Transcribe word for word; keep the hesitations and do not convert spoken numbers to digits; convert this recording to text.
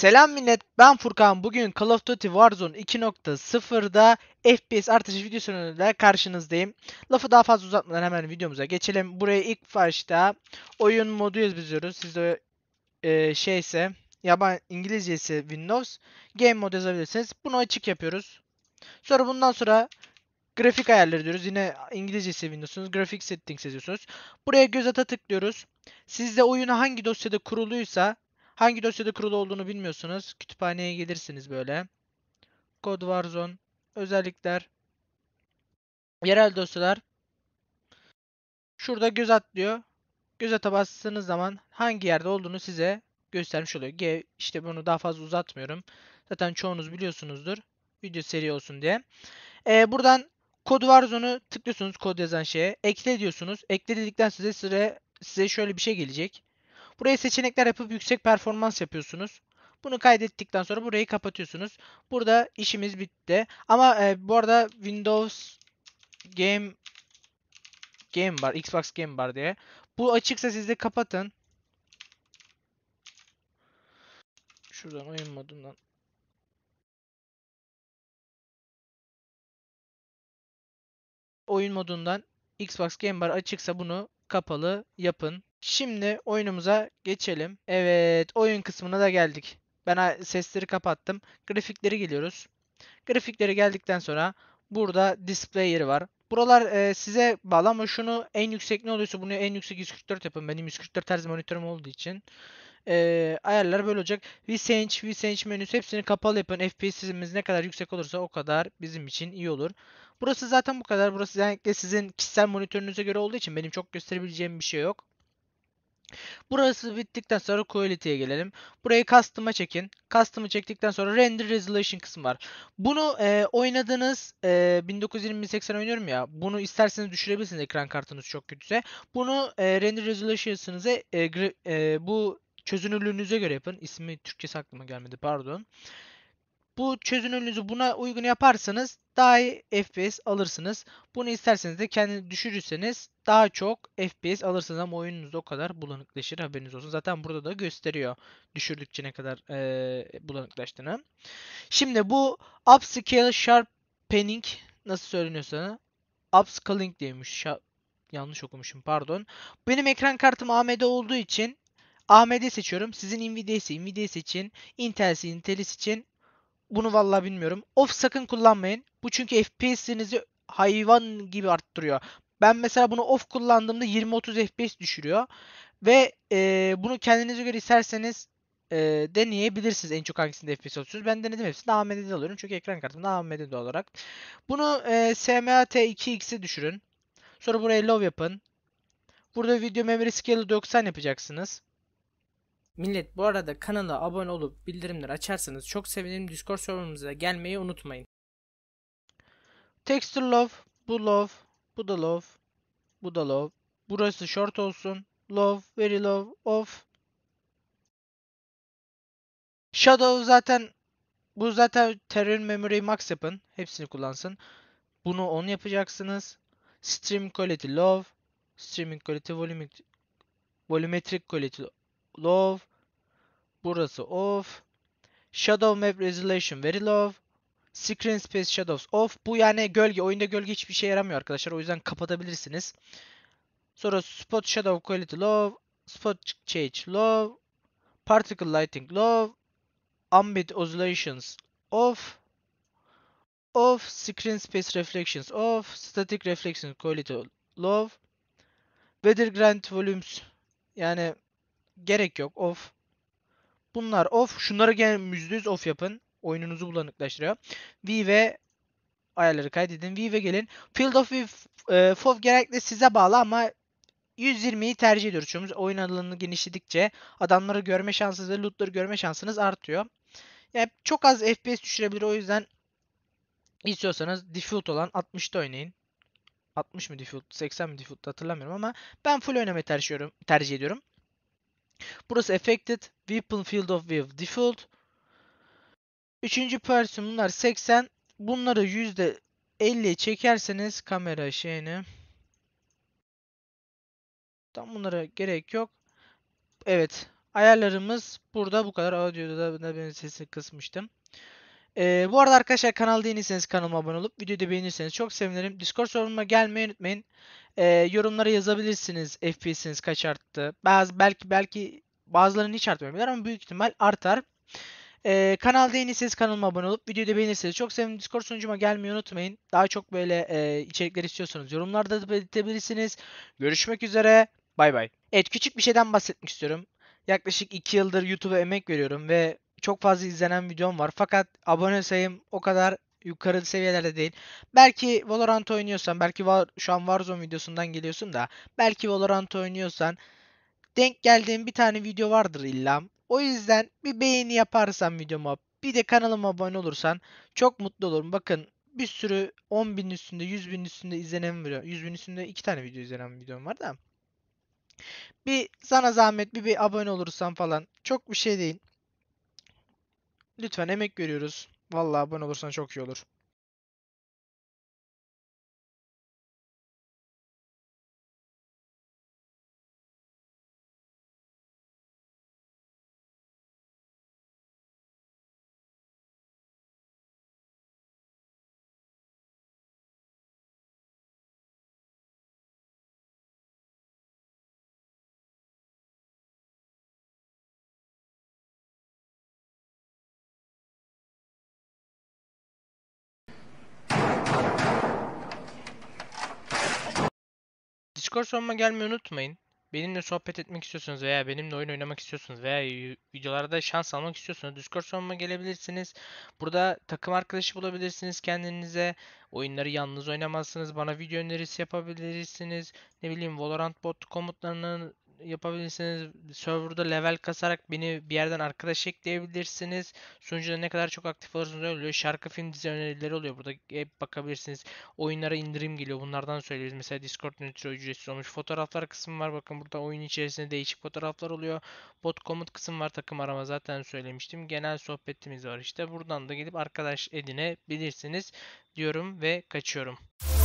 Selam millet, ben Furkan. Bugün Call of Duty Warzone iki nokta sıfır'da F P S artışı videosuyla karşınızdayım. Lafı daha fazla uzatmadan hemen videomuza geçelim. Buraya ilk başta oyun modu yazıyoruz. Sizde e, şeyse, yaban İngilizce ise Windows Game Mode yazabilirsiniz. Bunu açık yapıyoruz. Sonra bundan sonra grafik ayarları diyoruz. Yine İngilizce ise Windows'unuz. Graphic Settings yazıyorsunuz. Buraya göz ata tıklıyoruz. Sizde oyunu hangi dosyada kuruluysa, hangi dosyada kurulu olduğunu bilmiyorsunuz. Kütüphaneye gelirsiniz böyle. Code Warzone, özellikler, yerel dosyalar. Şurada göz at diyor. Göz ata bastığınız zaman hangi yerde olduğunu size göstermiş oluyor. G, işte bunu daha fazla uzatmıyorum. Zaten çoğunuz biliyorsunuzdur. Video seri olsun diye. Ee, buradan Code Warzone'u tıklıyorsunuz, kod yazan şeye. Ekle diyorsunuz. Ekle dedikten size size, size şöyle bir şey gelecek. Buraya seçenekler yapıp yüksek performans yapıyorsunuz. Bunu kaydettikten sonra burayı kapatıyorsunuz. Burada işimiz bitti. Ama e, bu arada Windows Game Game Bar, Xbox Game Bar diye. Bu açıksa siz de kapatın. Şuradan oyun modundan. Oyun modundan Xbox Game Bar açıksa bunu kapalı yapın. Şimdi oyunumuza geçelim. Evet, oyun kısmına da geldik. Ben sesleri kapattım. Grafikleri geliyoruz. Grafikleri geldikten sonra burada display yeri var. Buralar e, size bağlı ama şunu en yüksek ne oluyorsa bunu en yüksek yüz kırk dört yapın. Benim yüz kırk dört Hz monitörüm olduğu için. E, ayarlar böyle olacak. V-sync, V-sync menüsü hepsini kapalı yapın. F P S'imiz ne kadar yüksek olursa o kadar bizim için iyi olur. Burası zaten bu kadar. Burası genellikle sizin kişisel monitörünüze göre olduğu için benim çok gösterebileceğim bir şey yok. Burası bittikten sonra Quality'ye gelelim. Burayı Custom'a çekin. Custom'ı çektikten sonra Render Resolution kısmı var. Bunu e, oynadığınız e, bin dokuz yüz yirmi seksen oynuyorum ya. Bunu isterseniz düşürebilirsiniz ekran kartınız çok kötüyse. Bunu e, Render Resolution'ınıza e, e, bu çözünürlüğünüze göre yapın. İsmi Türkçesi aklıma gelmedi, pardon. Bu çözünürlüğünüzü buna uygun yaparsanız daha iyi F P S alırsınız. Bunu isterseniz de kendini düşürürseniz daha çok F P S alırsınız ama oyununuz o kadar bulanıklaşır, haberiniz olsun. Zaten burada da gösteriyor düşürdükçe ne kadar ee, bulanıklaştığını. Şimdi bu Upscale Sharpening nasıl söyleniyorsa Upscaling diyemiş. Yanlış okumuşum, pardon. Benim ekran kartım A M D olduğu için A M D seçiyorum. Sizin Nvidia ise Nvidia seçin. Intel ise Intel için. Bunu vallahi bilmiyorum. Off sakın kullanmayın. Bu çünkü F P S'inizi hayvan gibi arttırıyor. Ben mesela bunu off kullandığımda yirmi otuz F P S düşürüyor. Ve e, bunu kendinize göre isterseniz e, deneyebilirsiniz. En çok hangisinde F P S alıyorsunuz. Ben denedim, hepsini A M D'de alıyorum. Çünkü ekran kartımda A M D'de olarak. Bunu e, S M A T iki x'e düşürün. Sonra buraya low yapın. Burada video memory scale'ı doksan yapacaksınız. Millet, bu arada kanala abone olup bildirimleri açarsanız çok sevinirim. Discord serverımıza gelmeyi unutmayın. Texture love, bu love, bu da love, bu da love. Burası short olsun. Love, very love, off. Shadow zaten, bu zaten terör memory max yapın. Hepsini kullansın. Bunu on yapacaksınız. Stream quality love, streaming quality volumetric, volumetric quality low, burası off. Shadow map resolution very low. Screen space shadows off. Bu yani gölge, oyunda gölge hiçbir şey yaramıyor arkadaşlar, o yüzden kapatabilirsiniz. Sonra spot shadow quality low, spot change low, particle lighting low, ambient oscillations off, off screen space reflections off, static reflection quality low, weather grand volumes yani gerek yok, off. Bunlar off. Şunları gene yüzde yüz off yapın. Oyununuzu bulanıklaştırıyor. V ve ayarları kaydedin. V ve gelin. Field of View e, F O V genellikle size bağlı ama yüz yirmiyi tercih ediyoruz. Çünkü oyun alanını genişledikçe adamları görme şansınız ve lootları görme şansınız artıyor. Yani çok az F P S düşürebilir, o yüzden istiyorsanız default olan altmış'ta oynayın. altmış mı default, seksen mi default hatırlamıyorum ama ben full oynamayı tercih ediyorum. Burası affected, Weapon Field of View default. Üçüncü person bunlar seksen. Bunları yüzde elli'ye çekerseniz kamera şeyini. Tam bunlara gerek yok. Evet. Ayarlarımız burada bu kadar. Audio'da da ben sesini kısmıştım. Ee, bu arada arkadaşlar kanalda yeniyseniz kanalıma abone olup videoyu da beğenirseniz çok sevinirim. Discord sorunuma gelmeyi unutmayın. Ee, yorumlara yazabilirsiniz. F P S'iniz kaç arttı? Bazı, belki belki bazılarının hiç artmayabilir ama büyük ihtimal artar. Ee, kanalda yeniyseniz kanalıma abone olup videoyu da beğenirseniz çok sevinirim. Discord sunucuma gelmeyi unutmayın. Daha çok böyle e, içerikler istiyorsanız yorumlarda da belirtebilirsiniz. Görüşmek üzere. Bay bay. Evet, küçük bir şeyden bahsetmek istiyorum. Yaklaşık iki yıldır YouTube'a emek veriyorum ve çok fazla izlenen videom var. Fakat abone sayım o kadar yukarı seviyelerde değil. Belki Valorant oynuyorsan, belki var, şu an Warzone videosundan geliyorsun da, belki Valorant oynuyorsan denk geldiğin bir tane video vardır illa. O yüzden bir beğeni yaparsan videoma, bir de kanalıma abone olursan çok mutlu olurum. Bakın bir sürü on binin üstünde, yüz binin üstünde izlenen video, yüz binin üstünde iki tane video izlenen videom var da. Bir sana zahmet bir, bir abone olursan falan, çok bir şey değil. Lütfen, emek görüyoruz. Vallahi abone olursan çok iyi olur. Discord soruma gelmeyi unutmayın. Benimle sohbet etmek istiyorsanız veya benimle oyun oynamak istiyorsanız veya videolarda şans almak istiyorsanız Discord soruma gelebilirsiniz. Burada takım arkadaşı bulabilirsiniz kendinize. Oyunları yalnız oynamazsınız. Bana video önerisi yapabilirsiniz. Ne bileyim, Valorant bot komutlarını yapabilirsiniz. Server'da level kasarak beni bir yerden arkadaş ekleyebilirsiniz. Sunucuda ne kadar çok aktif olursunuz öyle oluyor. Şarkı, film, dizi önerileri oluyor. Burada hep bakabilirsiniz. Oyunlara indirim geliyor. Bunlardan söylüyoruz. Mesela Discord nötro ücretsiz olmuş. Fotoğraflar kısmı var. Bakın burada oyun içerisinde değişik fotoğraflar oluyor. Bot komut kısım var. Takım arama zaten söylemiştim. Genel sohbetimiz var işte. Buradan da gelip arkadaş edinebilirsiniz diyorum ve kaçıyorum.